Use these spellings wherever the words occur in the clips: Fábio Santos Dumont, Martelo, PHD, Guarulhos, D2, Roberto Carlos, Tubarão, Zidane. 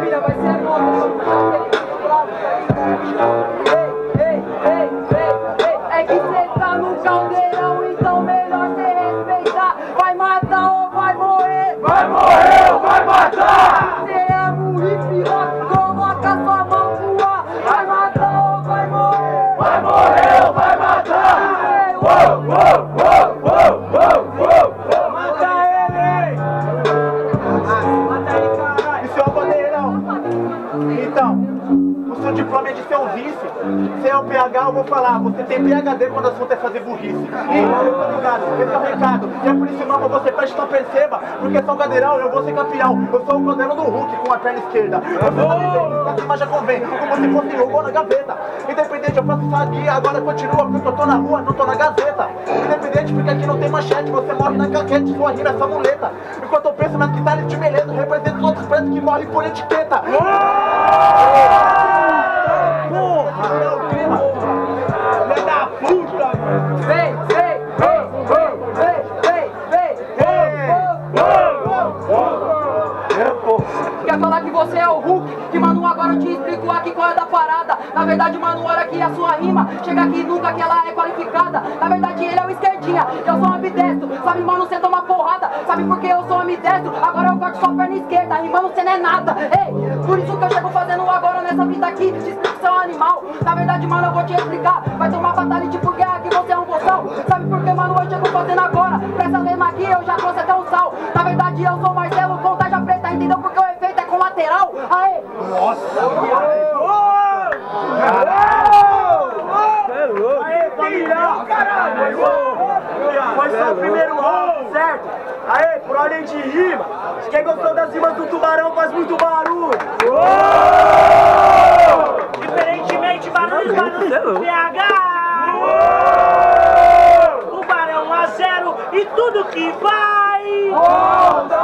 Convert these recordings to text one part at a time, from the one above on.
Vai ser morte. É que cê tá no caldeirão, então melhor cê respeitar. Vai matar ou vai morrer? Vai morrer ou vai matar? Cê ama o hip hop, coloca sua mão pro ar. Vai matar ou vai morrer? Vai morrer ou vai matar? Uou, uou, uou, uou, uou. Então, o seu diploma é de ser um vício. Se é um PH, eu vou falar. Você tem PHD quando o assunto é fazer burrice. E eu tô ligado, esse é o recado. E é por isso não, você preste atenção, perceba. Porque sou um cadeirão, eu vou ser campeão. Eu sou o cadeirão do Hulk com a perna esquerda. Eu sou o da mas já convém. Como se fosse jogou na gaveta. Independente, eu faço isso aqui. Agora continua, porque eu tô na rua, não tô na gazeta. Independente, porque aqui não tem manchete. Você morre na caquete, sua rima é sua muleta. Enquanto eu penso nas guitarras de beleza, represento os outros pretos que morrem por etiqueta. Porra, meu clima, filho da puta. Vem, vem, vem, vem, vem, vem, vem. Quer falar que você é o Hulk? Que Manu, agora eu te explico aqui qual é da parada. Na verdade, Manu, olha aqui a sua rima. Chega aqui nunca que ela é qualificada. Na verdade, ele é o esquerdinha, eu sou um ambidestro. Sabe, Manu, você toma porrada. Sabe por que eu sou um ambidestro? Agora eu corto sua perna esquerda, rimando você não é nada. Ei, por isso que eu chego fazendo agora nessa vida aqui, descrição animal. Na verdade, mano, eu vou te explicar. Vai ter uma batalha de por que aqui você é um boção. Sabe por que, mano, eu chego fazendo agora? Pra essa lema aqui eu já trouxe até um sal. Na verdade, eu sou Martelo, contagem preta, entendeu? Porque o efeito é colateral. Aê! Nossa! Foi só o primeiro round, certo? Aê, por ordem de rima. Quem gostou das rimas do Tubarão faz muito barulho. Uou! Diferentemente, barulho do PH. Uou! Tubarão a zero e tudo que vai. Volta!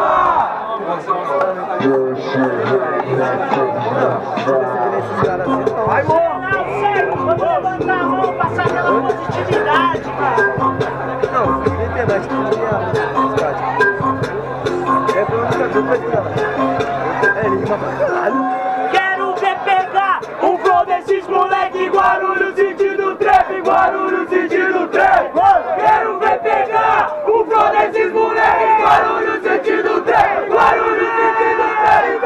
Vai, morro! Vamos levantar a mão, passar pela positividade, cara. Não, você tem verdade que não tinha positividade. É pra eu ficar dupla de ela. É rima pra caralho. Quero ver pegar o flow desses moleque. Guarulhos, sentido trap. Guarulhos, sentido trap. Quero ver pegar o flow desses moleque. Guarulhos, sentido trap. Guarulhos, sentido trap.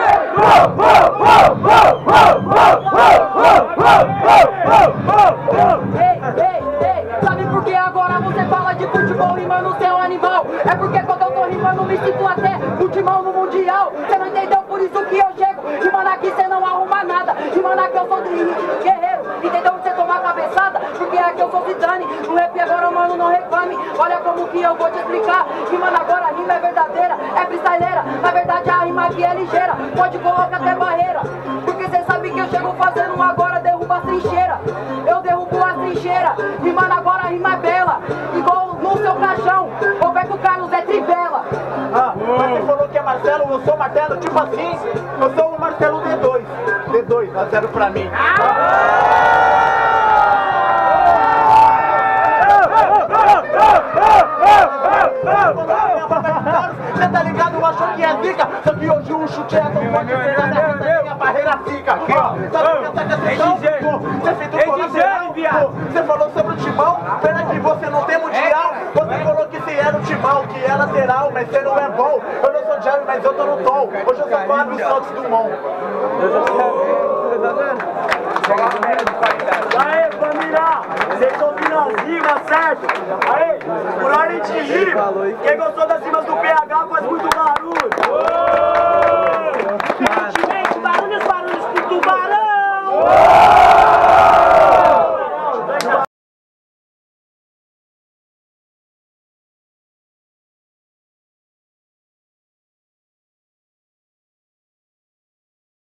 Sabe por que agora você fala de futebol rimando seu animal? É porque quando eu tô rimando me sinto até futebol no mundial. Você não entendeu, por isso que eu chego rimando aqui, você não arruma nada. Rimando aqui eu sou guerreiro, entendeu? Você toma a cabeçada, porque aqui eu sou Zidane. No rap agora, mano, não reclame. Olha como que eu vou te explicar. Rimando agora, a rima é verdadeira, é freestyleira. Na verdade a rima aqui é ligeira, pode colocar até barreira. Porque você sabe que eu chego fazendo uma agora, derruba a trincheira. Eu derrubo a trincheira, rimando agora a rima é bela. Igual no seu caixão, Roberto Carlos é tribela. Ah, você falou que é Martelo, eu sou Martelo, tipo assim. Eu sou o Martelo D2. D2, a zero pra mim. Você tá ligado, achou que é zica? Só que hoje o chute é tão forte que a barreira fica. Você falou sobre o Timão, pena que você não tem mundial. Você falou que se era o Timão, que é lateral, mas você não é bom. Eu não sou Jerry, mas eu tô no tom. Hoje eu sou Fábio Santos Dumont. Aê, família! Vocês ouviram as rimas, certo? Aê, por hora de rima, quem gostou das rimas?